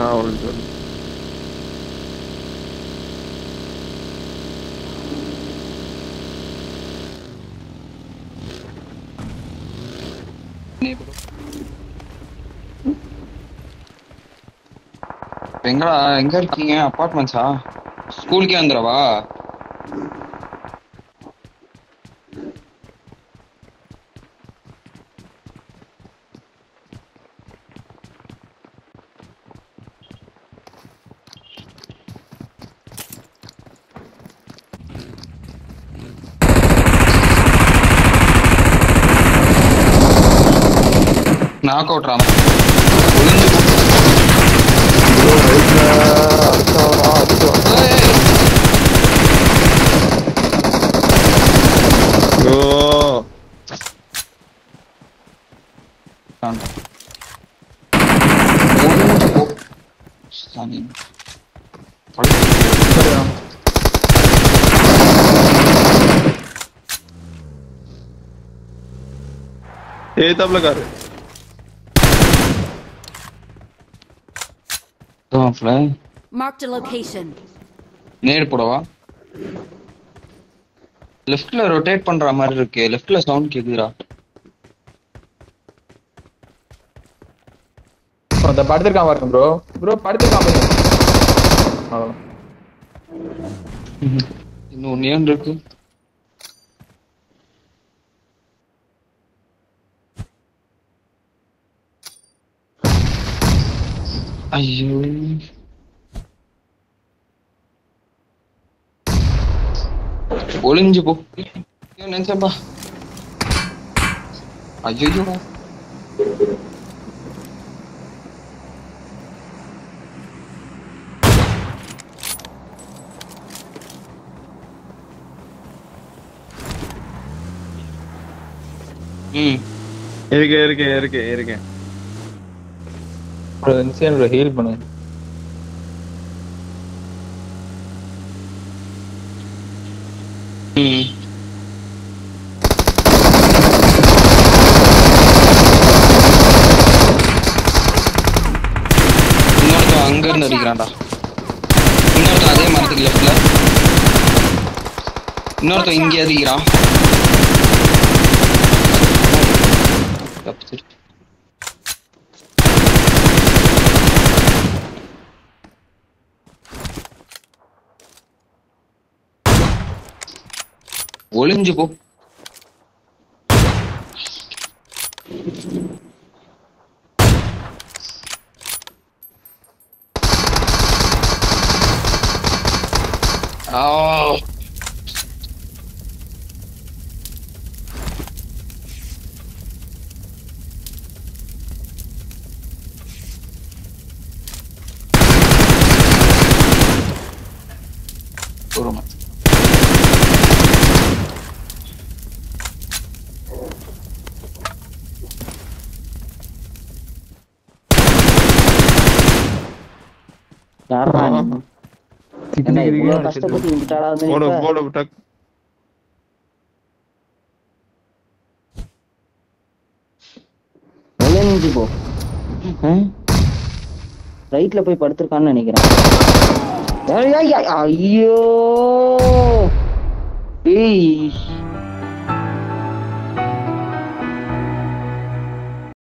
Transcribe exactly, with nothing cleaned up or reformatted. Ah, olvidé. எங்கடா எங்க இருக்கீங்க அபார்ட்மெண்ட்ஸா ஸ்கூலுக்கே வந்துறவா நாக் அவுட் ராம் तब लगा रहे तो fly mark the location near पड़वा लेफ्ट ला रोटेट பண்ற மாதிரி இருக்கு लेफ्ट ला साउंड கேக்குதுடா அந்த படுத்து இருக்கான் பாருங்க bro bro படுத்து இருக்கான் பாருங்க இன்னும் நியான் இருக்கு ஐயோ ஒளிஞ்சு போ நினைச்சப்பா ஐயோ ம் இருக்கு இருக்கு இருக்கு இருக்கு Incendio heal பண்ணு ம் இன்னொருத்த அங்க இருந்து அடிக்குறான்டா இன்னொருத்த அதே மரத்துக்கு லெஃப்ட்ல இன்னொருத்த இங்க அடிக்குறான் தப்பிச்சிரு ஒளிஞ்சு போ ஆ போறோம் यार भाई कितने गिर गया बोलो बोलो टक बोले नहीं पो हैं राइटல போய் படுத்துறான்னு நினைக்கிறேன் ஐயோ ஐயோ ஏய்